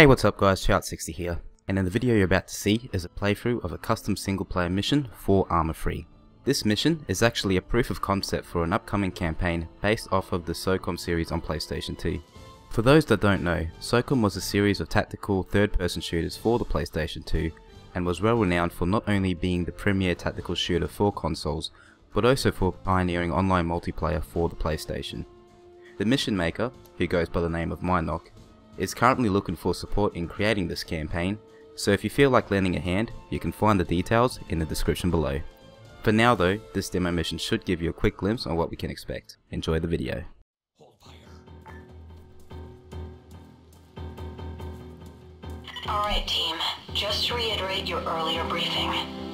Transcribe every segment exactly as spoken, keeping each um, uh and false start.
Hey, what's up guys, Chow eight sixty here, and in the video you're about to see is a playthrough of a custom single player mission for Arma three. This mission is actually a proof of concept for an upcoming campaign based off of the SOCOM series on PlayStation two. For those that don't know, SOCOM was a series of tactical third person shooters for the PlayStation two and was well renowned for not only being the premier tactical shooter for consoles, but also for pioneering online multiplayer for the PlayStation. The mission maker, who goes by the name of Mynock, is currently looking for support in creating this campaign, so if you feel like lending a hand, you can find the details in the description below. For now though, this demo mission should give you a quick glimpse on what we can expect. Enjoy the video. Hold fire. Alright team, just to reiterate your earlier briefing,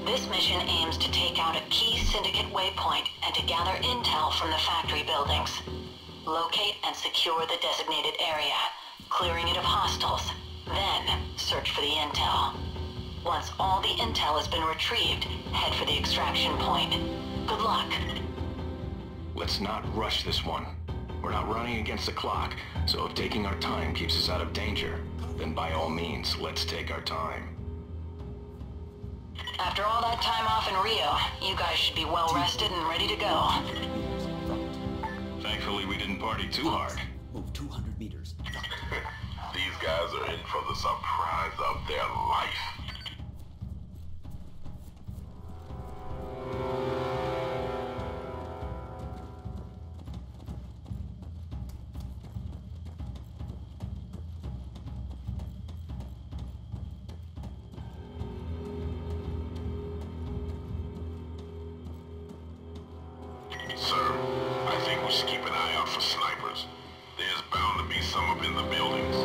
this mission aims to take out a key syndicate waypoint and to gather intel from the factory buildings. Locate and secure the designated area, clearing it of hostiles, then search for the intel. Once all the intel has been retrieved, head for the extraction point. Good luck. Let's not rush this one. We're not running against the clock, so if taking our time keeps us out of danger, then by all means, let's take our time. After all that time off in Rio, you guys should be well rested and ready to go. Thankfully, we didn't party too hard. two hundred meters. These guys are in for the surprise of their life. Sir, I think we should keep an eye out for snipers. There's bound to be some up in the buildings.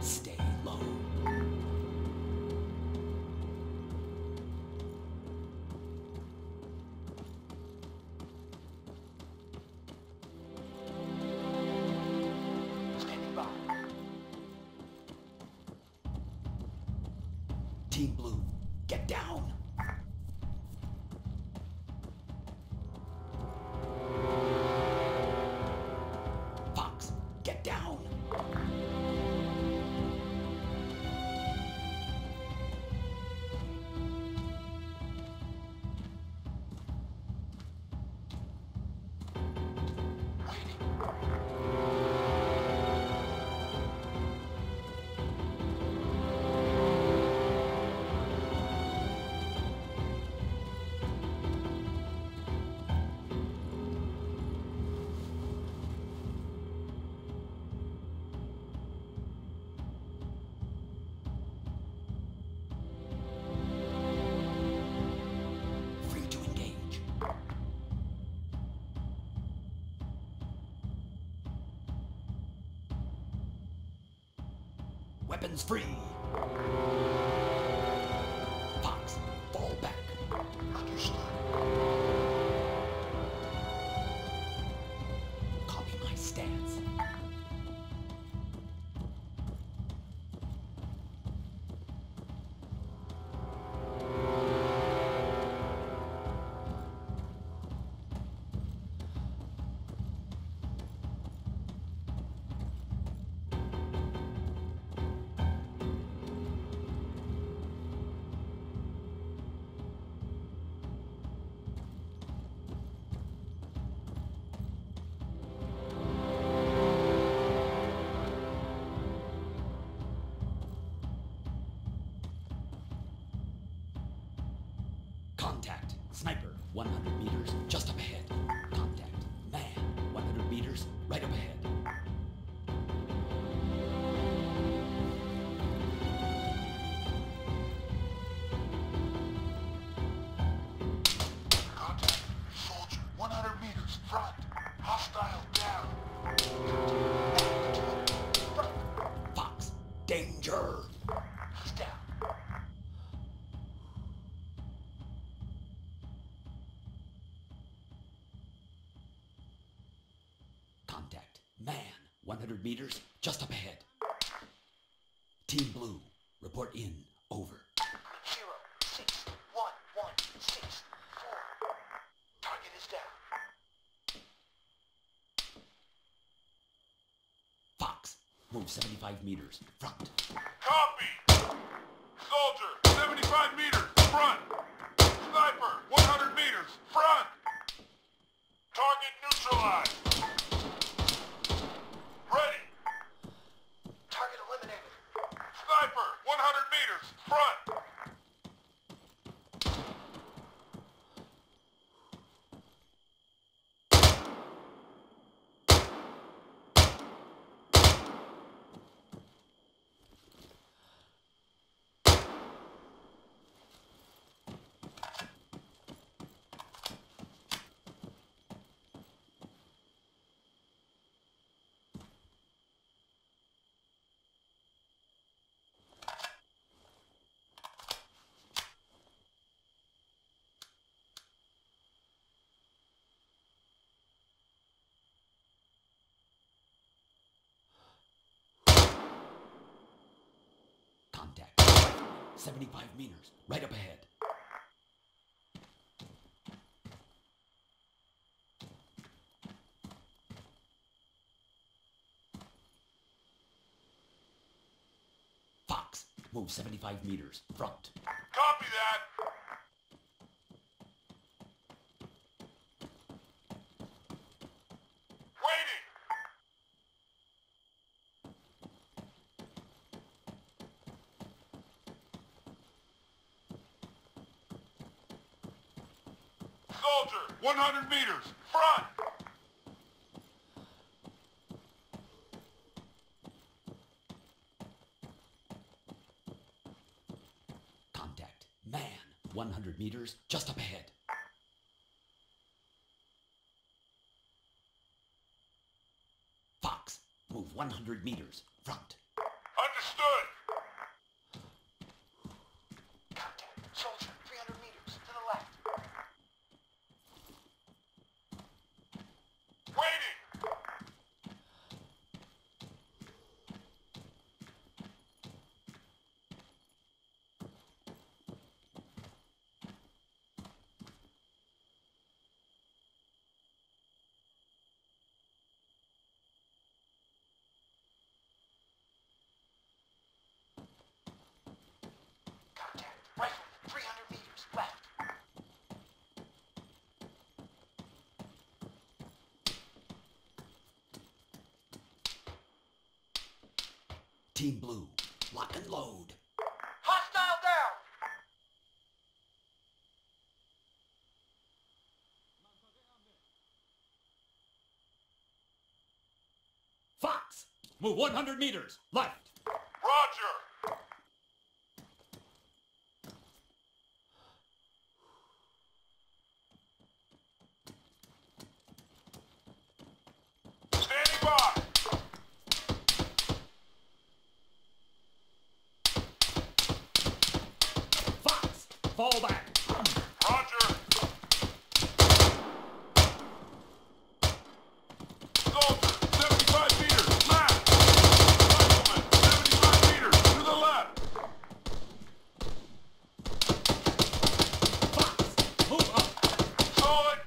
Stay low. Standing by. Team Blue, get down. Weapons free. Fox, fall back. Understood. Copy my stance. Contact. Sniper, one hundred meters, just up ahead. Contact. Man, one hundred meters, right up ahead. Contact. Soldier, one hundred meters, front. Hostile down. Fox, danger. He's down. Man, one hundred meters, just up ahead. Team Blue, report in, over. Zero, six, one, one, six, four. Target is down. Fox, move seventy-five meters, front. Copy! Soldier, seventy-five meters, front! Sniper, one hundred meters, front! Target neutralized! Ready! Target eliminated. Sniper, one hundred meters, front! Contact. seventy-five meters, right up ahead. Fox, move seventy-five meters, front. Copy that! Soldier, one hundred meters, front! Contact, man, one hundred meters, just up ahead. Fox, move one hundred meters, front. Understood! Team Blue, lock and load. Hostile down! Fox, move one hundred meters, left. Roger! Standing by! Fall back. Roger. Soldier, seventy-five meters, left. Rifleman, seventy-five meters, to the left. Fox, move up. Solid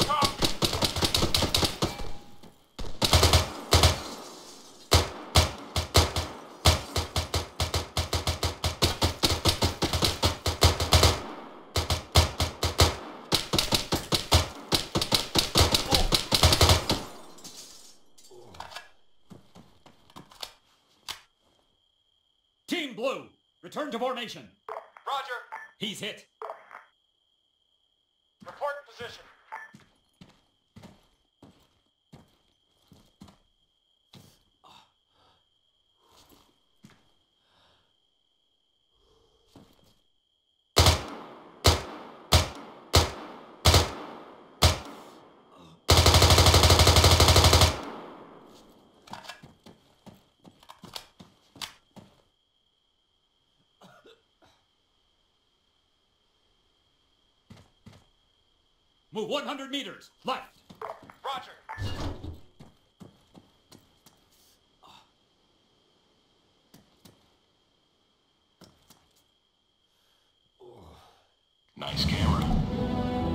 Blue, return to formation. Roger. He's hit. Report position. Move one hundred meters, left. Roger. Nice camera.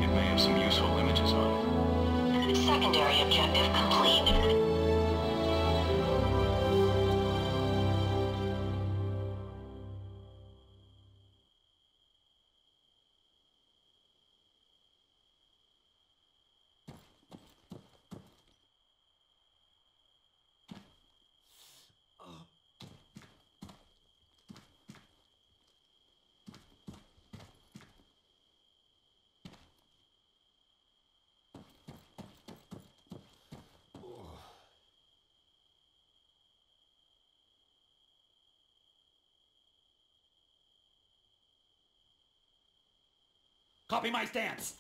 It may have some useful images on it. Secondary objective complete. Copy my stance!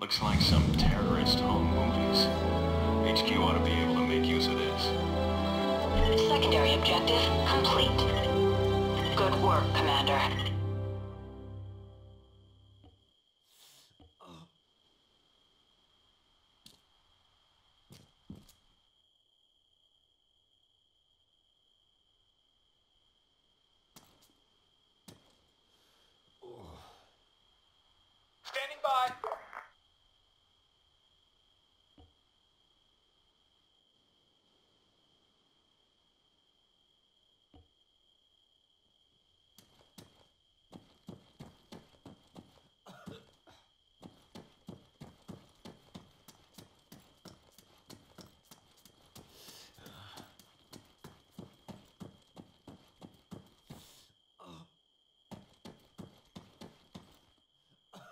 Looks like some terrorist home movies. H Q ought to be able to make use of this. Secondary objective complete. Good work, Commander.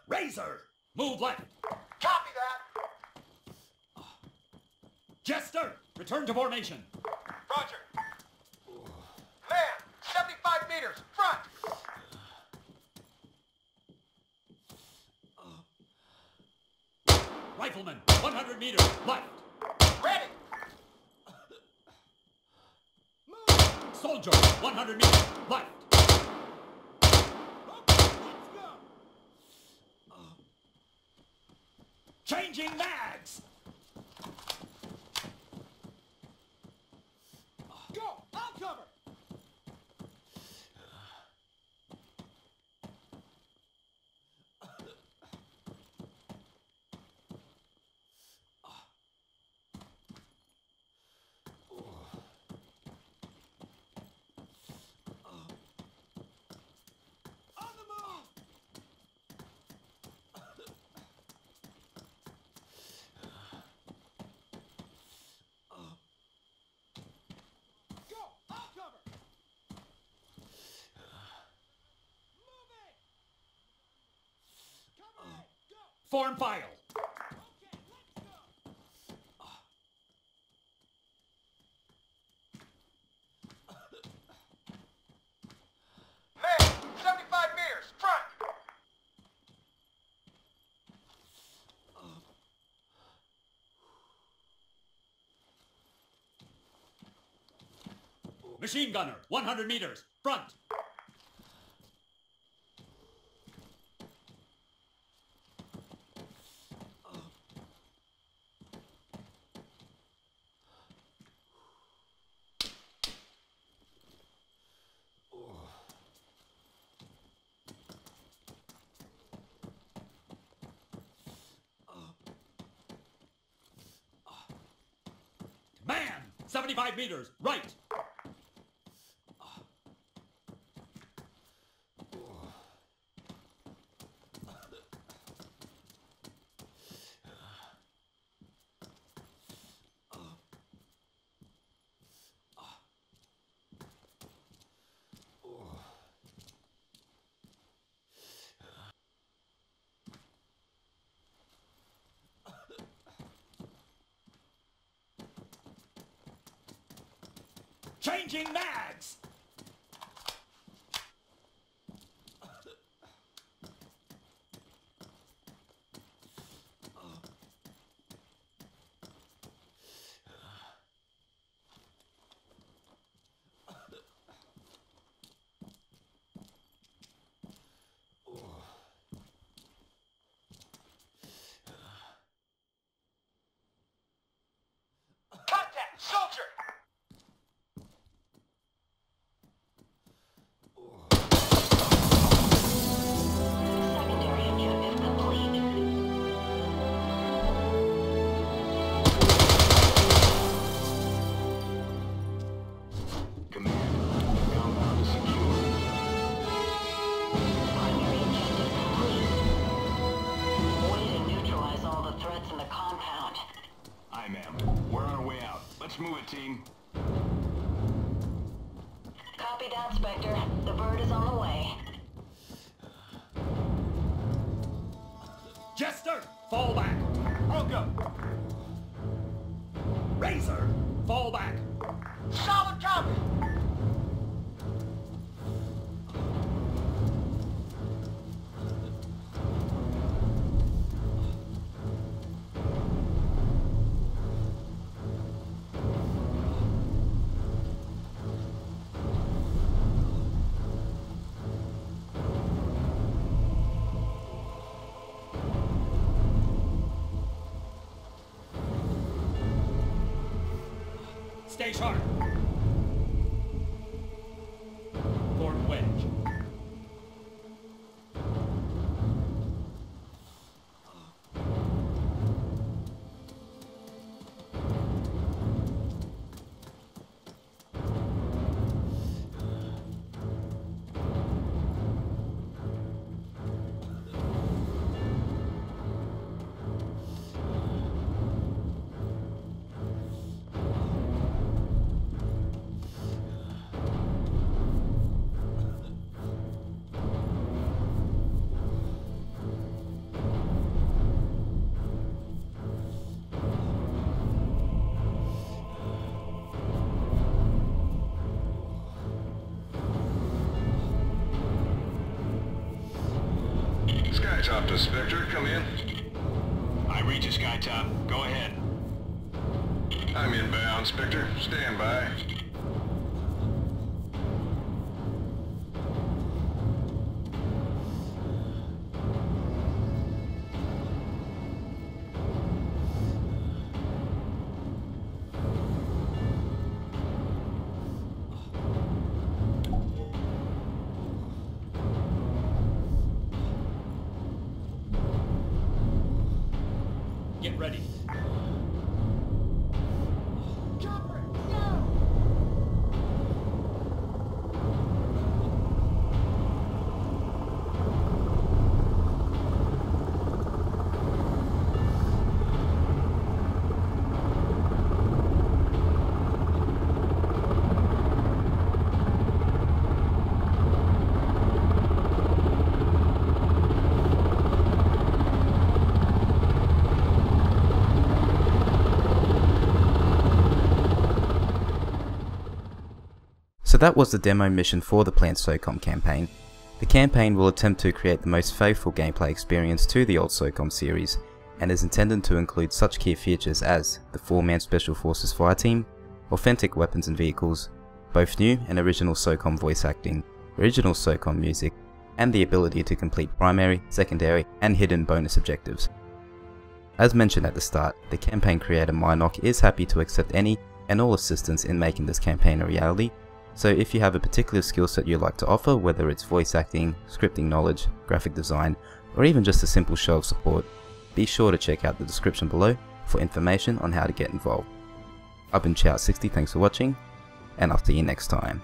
Razor! Move left! Copy that! Jester! Return to formation! Roger! Man! seventy-five meters! Front! Rifleman! one hundred meters! Left! Ready! Move! Soldier! one hundred meters! Left! Changing mags! Go! I'll cover! Form file. Okay, let's go. Man, seventy-five meters, front. Machine gunner, one hundred meters, front. seventy-five meters, right! Changing mags! Contact! Soldier! Let's move it, team. Copy that, Spectre. The bird is on the way. Jester, fall back. Oka. Razor, fall back. Solid copy. Stay sharp. Form wedge. Skytop to Spectre, come in. I reach you, Skytop. Go ahead. I'm inbound, Spectre. Stand by. Get ready. Chopper, go! So that was the demo mission for the planned SOCOM campaign. The campaign will attempt to create the most faithful gameplay experience to the old SOCOM series, and is intended to include such key features as the four man Special Forces fire team, authentic weapons and vehicles, both new and original SOCOM voice acting, original SOCOM music, and the ability to complete primary, secondary, and hidden bonus objectives. As mentioned at the start, the campaign creator Mynock is happy to accept any and all assistance in making this campaign a reality. So if you have a particular skill set you'd like to offer, whether it's voice acting, scripting knowledge, graphic design, or even just a simple show of support, be sure to check out the description below for information on how to get involved. I've been Chow eight sixty, thanks for watching, and I'll see you next time.